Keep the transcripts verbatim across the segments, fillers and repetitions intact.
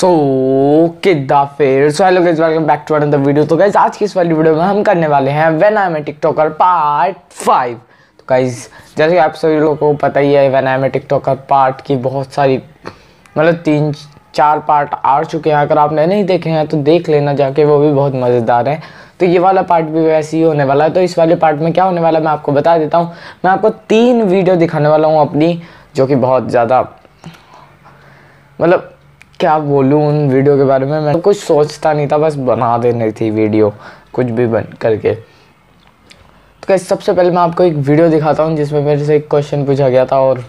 सो किदा फिर so hello guys, welcome back to another video. तो गाइस आज की इस वाली वीडियो में हम करने वाले हैं when I am a TikToker part five. तो गाइस जैसे कि आप सभी लोगों को पता ही है, when I am a TikToker part की बहुत सारी मतलब तीन चार पार्ट आ चुके हैं। अगर आपने नहीं देखे हैं तो देख लेना जाके, वो भी बहुत मज़ेदार है। तो ये वाला पार्ट भी वैसे ही होने वाला है। तो इस वाले पार्ट में क्या होने वाला है मैं आपको बता देता हूँ। मैं आपको तीन वीडियो दिखाने वाला हूँ अपनी, जो कि बहुत ज़्यादा मतलब क्या बोलूँ उन वीडियो के बारे में, मैं कुछ सोचता नहीं था, बस बना देनी थी वीडियो कुछ भी बन करके। तो गाइस सबसे पहले मैं आपको एक वीडियो दिखाता हूँ जिसमें मेरे से एक क्वेश्चन पूछा गया था और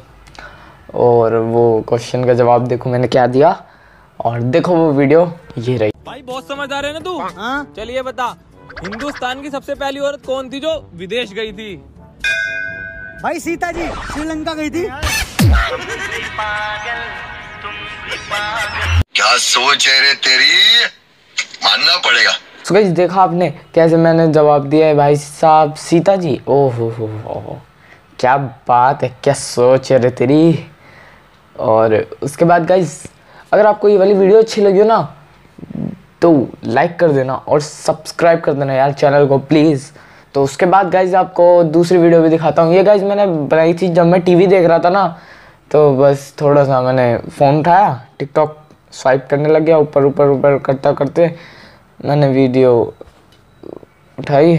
और वो क्वेश्चन का जवाब देखो मैंने क्या दिया, और देखो वो वीडियो ये रही। भाई बहुत समझदार है ना तू। हाँ चलिए बता, हिंदुस्तान की सबसे पहली औरत कौन थी जो विदेश गई थी? भाई सीता जी श्रीलंका गई थी। क्या सोच है रे तेरी, मानना पड़ेगा। सो गाइस देखा आपने कैसे मैंने जवाब दिया है, भाई साहब सीता जी। ओहो हो हो क्या बात है, क्या सोच है रे तेरी। और उसके बाद गाइस अगर आपको ये वाली वीडियो अच्छी लगी हो ना तो लाइक कर देना और सब्सक्राइब कर देना यार चैनल को प्लीज़। तो उसके बाद गाइस आपको दूसरी वीडियो भी दिखाता हूँ। ये गाइस मैंने बनाई थी जब मैं टीवी देख रहा था ना, तो बस थोड़ा सा मैंने फ़ोन उठाया, टिकटॉक स्वाइप करने लग गया, ऊपर ऊपर ऊपर करता करते मैंने वीडियो उठाई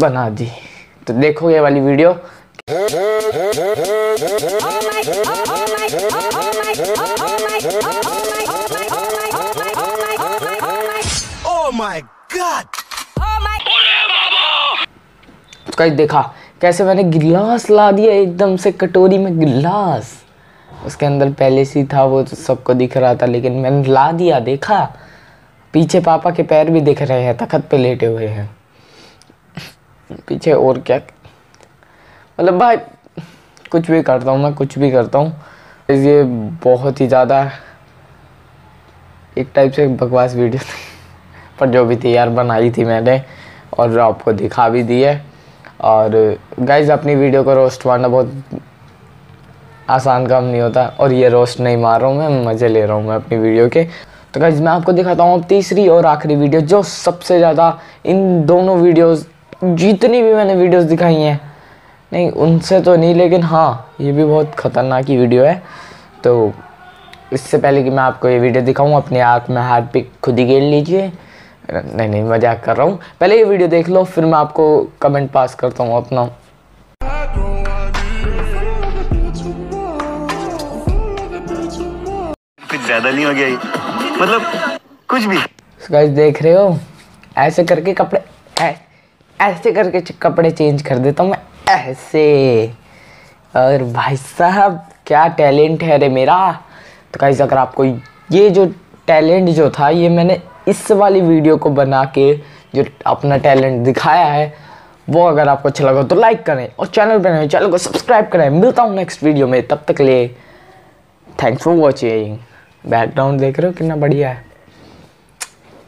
बना दी। तो देखो ये वाली वीडियो। ओह माय गॉड, तो गाइस देखा कैसे मैंने गिलास ला दिया एकदम से, कटोरी में गिलास। उसके अंदर पहले से था वो, तो सबको दिख रहा था, लेकिन मैंने ला दिया। देखा पीछे पापा के पैर भी दिख रहे हैं, तखत पे लेटे हुए हैं पीछे। और क्या मतलब भाई कुछ भी करता हूँ मैं, कुछ भी करता हूँ। ये बहुत ही ज़्यादा एक टाइप से बकवास वीडियो थी, पर जो भी थी यार बनाई थी मैंने और आपको दिखा भी दी है। और गाइज अपनी वीडियो को रोस्ट मारना बहुत आसान काम नहीं होता, और ये रोस्ट नहीं मार रहा हूँ मैं, मज़े ले रहा हूँ मैं अपनी वीडियो के। तो गाइज मैं आपको दिखाता हूँ अब तीसरी और आखिरी वीडियो, जो सबसे ज़्यादा इन दोनों वीडियोस जितनी भी मैंने वीडियोस दिखाई हैं नहीं उनसे तो नहीं, लेकिन हाँ ये भी बहुत ख़तरनाक ही वीडियो है। तो इससे पहले कि मैं आपको ये वीडियो दिखाऊँ, अपने आप में हाथ पे खुद ही गेर लीजिए। नहीं नहीं मजाक कर रहा हूँ, पहले ये वीडियो देख लो फिर मैं आपको कमेंट पास करता हूँ अपना। कुछ ज़्यादा नहीं हो गया मतलब कुछ भी। गाइस देख रहे हो ऐसे करके कपड़े ऐ, ऐसे करके कपड़े चेंज कर देता हूँ मैं ऐसे। और भाई साहब क्या टैलेंट है रे मेरा। तो गाइस अगर आपको ये जो टैलेंट जो था ये मैंने इस वाली वीडियो को बना के जो अपना टैलेंट दिखाया है वो अगर आपको अच्छा लगा तो लाइक करें और चैनल पर नए चैनल को सब्सक्राइब करें। मिलता हूँ नेक्स्ट वीडियो में, तब तक ले थैंक्स फॉर वॉचिंग। बैकग्राउंड देख रहे हो कितना बढ़िया है,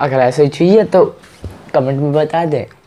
अगर ऐसा ही चाहिए तो कमेंट में बता दें।